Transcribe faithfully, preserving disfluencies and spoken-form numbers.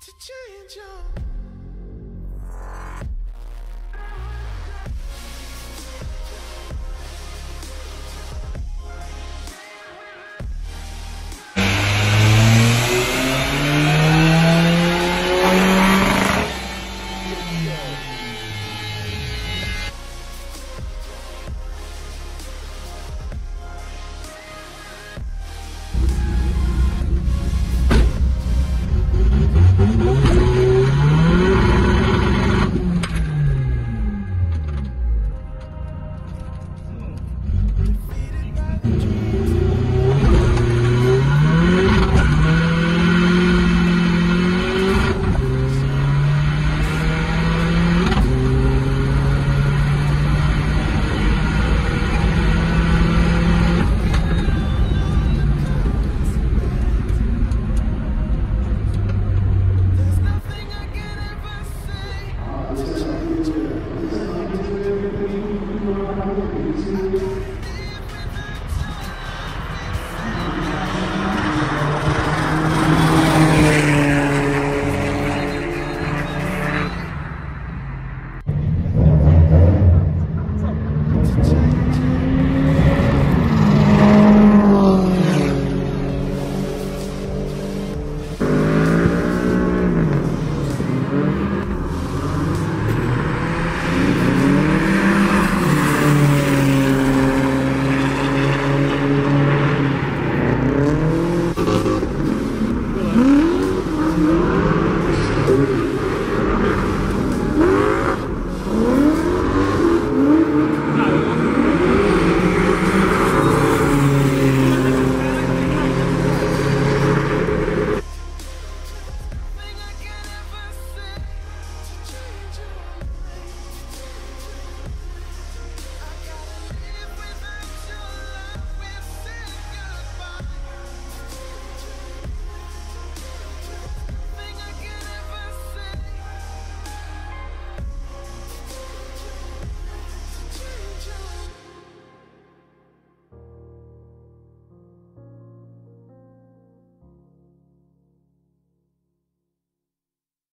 to change your